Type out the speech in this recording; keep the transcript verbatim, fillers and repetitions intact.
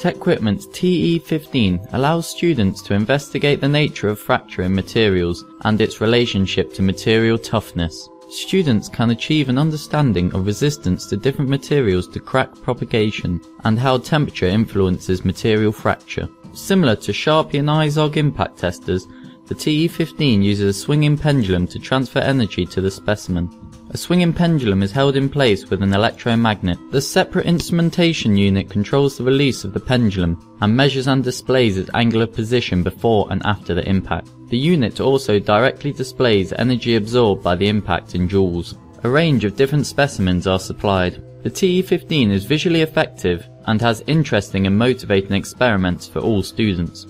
TecQuipment T E fifteen allows students to investigate the nature of fracture in materials and its relationship to material toughness. Students can achieve an understanding of resistance to different materials to crack propagation and how temperature influences material fracture. Similar to Charpy and Izod impact testers, the T E fifteen uses a swinging pendulum to transfer energy to the specimen. A swinging pendulum is held in place with an electromagnet. The separate instrumentation unit controls the release of the pendulum and measures and displays its angular position before and after the impact. The unit also directly displays energy absorbed by the impact in joules. A range of different specimens are supplied. The T E fifteen is visually effective and has interesting and motivating experiments for all students.